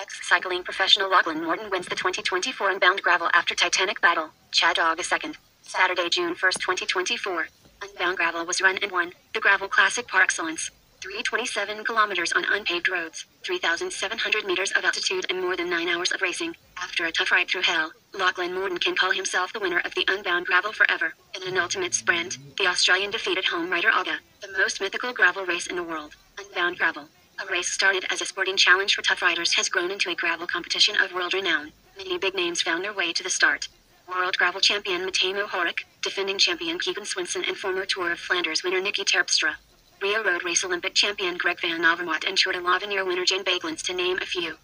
Ex-cycling professional Lachlan Morton wins the 2024 Unbound Gravel after Titanic battle. Chad Haga 2nd. Saturday, June 1st, 2024. Unbound Gravel was run and won, the gravel classic par excellence. 327 kilometers on unpaved roads, 3,700 meters of altitude and more than 9 hours of racing. After a tough ride through hell, Lachlan Morton can call himself the winner of the Unbound Gravel forever. In an ultimate sprint, the Australian defeated home rider Haga, the most mythical gravel race in the world. Unbound Gravel, a race started as a sporting challenge for tough riders, has grown into a gravel competition of world renown. Many big names found their way to the start. World Gravel champion Matej Mohoric, defending champion Keegan Swenson and former Tour of Flanders winner Nikki Terpstra. Rio Road Race Olympic champion Greg Van Avermaet and Tour de l'Avenir winner Jan Bakelants, to name a few.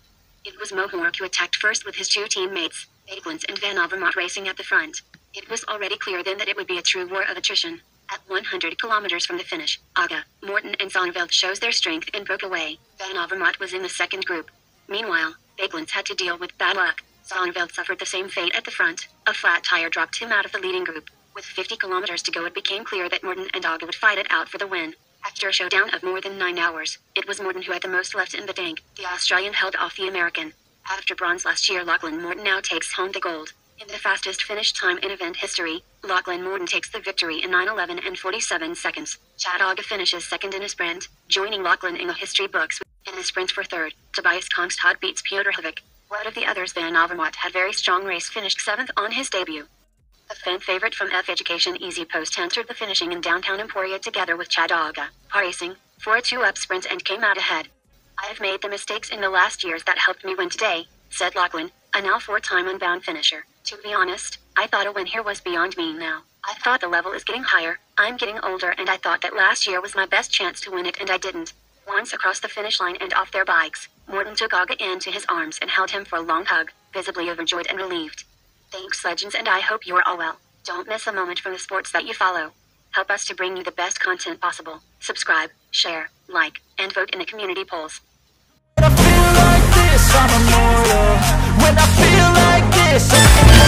It was Mohoric who attacked first with his two teammates, Bakelants and Van Avermaet, racing at the front. It was already clear then that it would be a true war of attrition. At 100 kilometers from the finish, Haga, Morton and Sonneveld shows their strength and broke away. Van Avermaet was in the second group. Meanwhile, Bakelants had to deal with bad luck. Sonneveld suffered the same fate at the front. A flat tire dropped him out of the leading group. With 50 kilometers to go, it became clear that Morton and Haga would fight it out for the win. After a showdown of more than 9 hours, it was Morton who had the most left in the tank. The Australian held off the American. After bronze last year, Lachlan Morton now takes home the gold. In the fastest finish time in event history, Lachlan Morton takes the victory in 9:11:47. Chad Haga finishes second in a sprint, joining Lachlan in the history books. In a sprint for third, Tobias Kongstad beats Piotr Havik. One of the others, Van Avermaet, had very strong race, finished 7th on his debut. A fan favorite from F Education Easy Post entered the finishing in downtown Emporia together with Chad Haga, racing for a 2-up sprint and came out ahead. "I've made the mistakes in the last years that helped me win today," said Lachlan, a now 4-time Unbound finisher. "To be honest, I thought a win here was beyond me now. I thought the level is getting higher, I'm getting older, and I thought that last year was my best chance to win it and I didn't." Once across the finish line and off their bikes, Morton took Haga into his arms and held him for a long hug, visibly overjoyed and relieved. "Thanks, legends, and I hope you're all well. Don't miss a moment from the sports that you follow. Help us to bring you the best content possible. Subscribe, share, like, and vote in the community polls." When I feel like this, I'm immortal. When I feel like this,